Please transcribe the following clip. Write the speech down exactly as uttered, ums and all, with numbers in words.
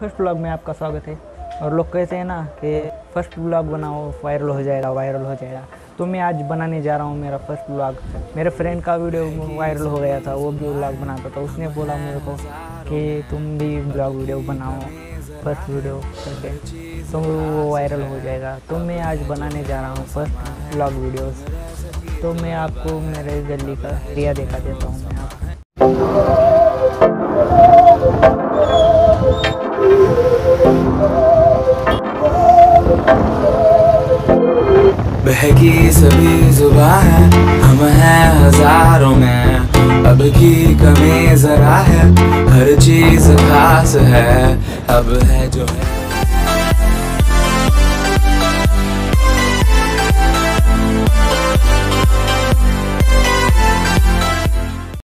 First vlog में आपका स्वागत है। और लोग कहते हैं ना कि फर्स्ट व्लॉग बनाओ वायरल हो जाएगा वायरल हो जाएगा तो मैं आज बनाने जा रहा हूँ मेरा फर्स्ट व्लॉग। मेरे फ्रेंड का वीडियो वायरल हो गया था, वो भी व्लॉग बनाता था, उसने बोला मेरे को कि तुम भी व्लॉग वीडियो बनाओ फर्स्ट वीडियो करके तो वो वायरल हो जाएगा। तो मैं आज बनाने जा रहा हूँ फर्स्ट व्लॉग वीडियोस। तो मैं आपको मेरे गली का एरिया दिखा देता हूँ। मैं आपको बहकी सभी जुबा है, हम हैं हजारों में, अब की कमी जरा है, हर चीज खास है, अब है जो है।